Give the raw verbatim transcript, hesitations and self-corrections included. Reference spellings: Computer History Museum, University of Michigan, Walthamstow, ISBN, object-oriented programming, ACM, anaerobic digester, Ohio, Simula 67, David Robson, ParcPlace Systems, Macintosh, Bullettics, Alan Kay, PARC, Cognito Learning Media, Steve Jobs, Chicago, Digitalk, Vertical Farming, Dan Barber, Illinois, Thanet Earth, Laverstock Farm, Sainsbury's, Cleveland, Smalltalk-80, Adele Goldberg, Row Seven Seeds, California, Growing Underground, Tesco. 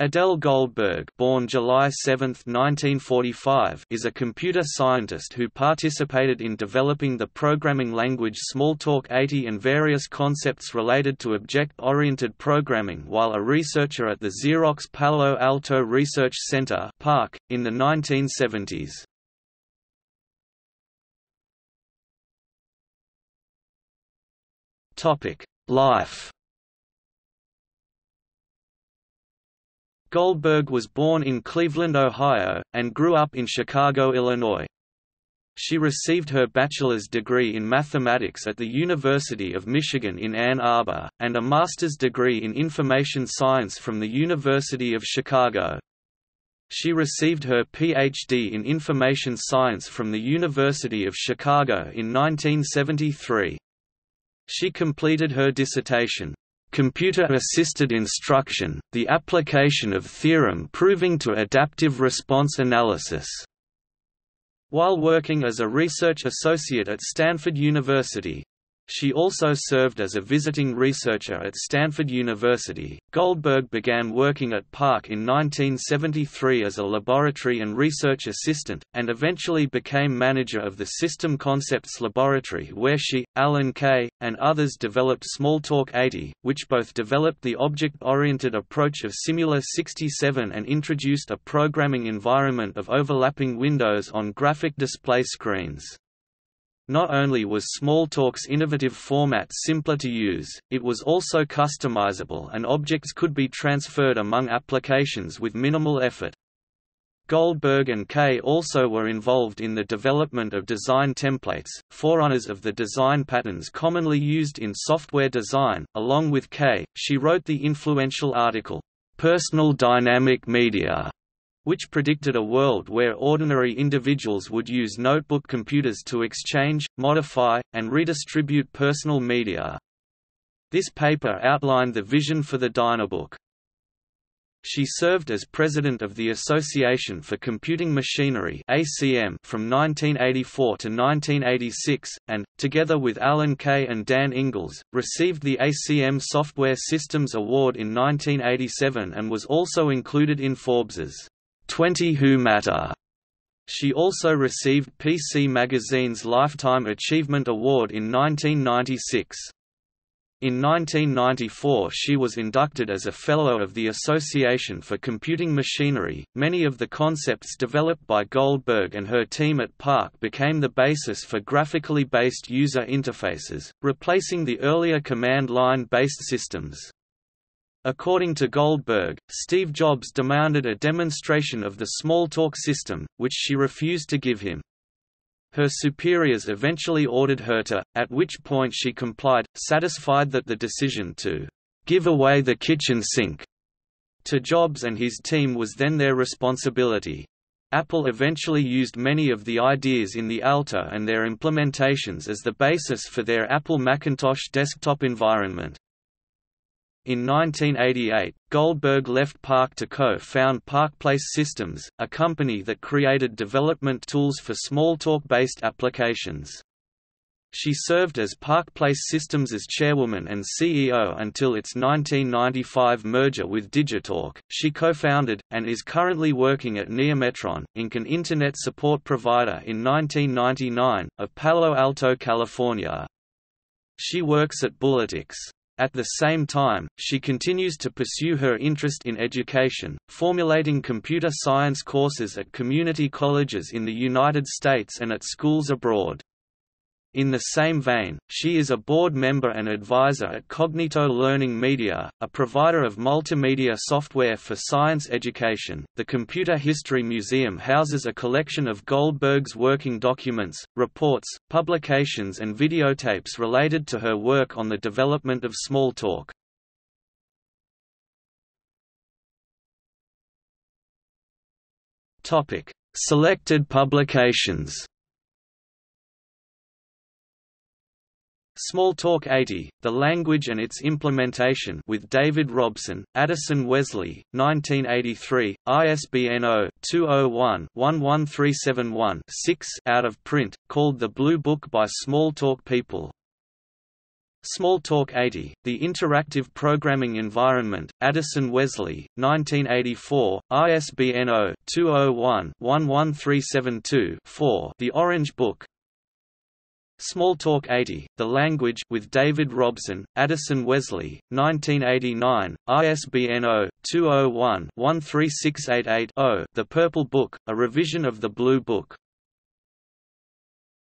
Adele Goldberg, born July seventh nineteen forty-five, is a computer scientist who participated in developing the programming language Smalltalk eighty and various concepts related to object-oriented programming while a researcher at the Xerox Palo Alto Research Center (PARC) in the nineteen seventies. Topic: Life. Goldberg was born in Cleveland, Ohio, and grew up in Chicago, Illinois. She received her bachelor's degree in mathematics at the University of Michigan in Ann Arbor, and a master's degree in information science from the University of Chicago. She received her P H D in information science from the University of Chicago in nineteen seventy-three. She completed her dissertation, Computer-Assisted Instruction, the Application of Theorem Proving to Adaptive Response Analysis, while working as a research associate at Stanford University. She also served as a visiting researcher at Stanford University. Goldberg began working at PARC in nineteen seventy-three as a laboratory and research assistant, and eventually became manager of the System Concepts Laboratory, where she, Alan Kay, and others developed Smalltalk eighty, which both developed the object-oriented approach of Simula sixty-seven and introduced a programming environment of overlapping windows on graphic display screens. Not only was Smalltalk's innovative format simpler to use, it was also customizable and objects could be transferred among applications with minimal effort. Goldberg and Kay also were involved in the development of design templates, forerunners of the design patterns commonly used in software design. Along with Kay, she wrote the influential article, Personal Dynamic Media, which predicted a world where ordinary individuals would use notebook computers to exchange, modify, and redistribute personal media. This paper outlined the vision for the Dynabook. She served as president of the Association for Computing Machinery (A C M) from nineteen eighty-four to nineteen eighty-six, and, together with Alan Kay and Dan Ingalls, received the A C M Software Systems Award in nineteen eighty-seven and was also included in Forbes's twenty Who Matter. She also received P C Magazine's Lifetime Achievement Award in nineteen ninety-six. In nineteen ninety-four, she was inducted as a Fellow of the Association for Computing Machinery. Many of the concepts developed by Goldberg and her team at PARC became the basis for graphically based user interfaces, replacing the earlier command line based systems. According to Goldberg, Steve Jobs demanded a demonstration of the Smalltalk system, which she refused to give him. Her superiors eventually ordered her to, at which point she complied, satisfied that the decision to give away the kitchen sink to Jobs and his team was then their responsibility. Apple eventually used many of the ideas in the Alto and their implementations as the basis for their Apple Macintosh desktop environment. In nineteen eighty-eight, Goldberg left PARC to co-found ParcPlace Systems, a company that created development tools for Smalltalk-based applications. She served as ParcPlace Systems' chairwoman and C E O until its nineteen ninety-five merger with Digitalk. She co-founded, and is currently working at Neometron, Incorporated, an internet support provider in nineteen ninety-nine, of Palo Alto, California. She works at Bullettics. At the same time, she continues to pursue her interest in education, formulating computer science courses at community colleges in the United States and at schools abroad. In the same vein, she is a board member and advisor at Cognito Learning Media, a provider of multimedia software for science education. The Computer History Museum houses a collection of Goldberg's working documents, reports, publications, and videotapes related to her work on the development of Smalltalk. Topic: Selected publications. Smalltalk eighty, The Language and Its Implementation with David Robson, Addison Wesley, nineteen eighty-three, I S B N zero two zero one one one three seven one six, out of print, called The Blue Book by Smalltalk People. Smalltalk eighty, The Interactive Programming Environment, Addison Wesley, nineteen eighty-four, I S B N zero two zero one one one three seven two four, The Orange Book. Smalltalk eighty, The Language, with David Robson, Addison Wesley, nineteen eighty-nine, I S B N zero two zero one one three six eight eight zero, The Purple Book, a revision of the Blue Book.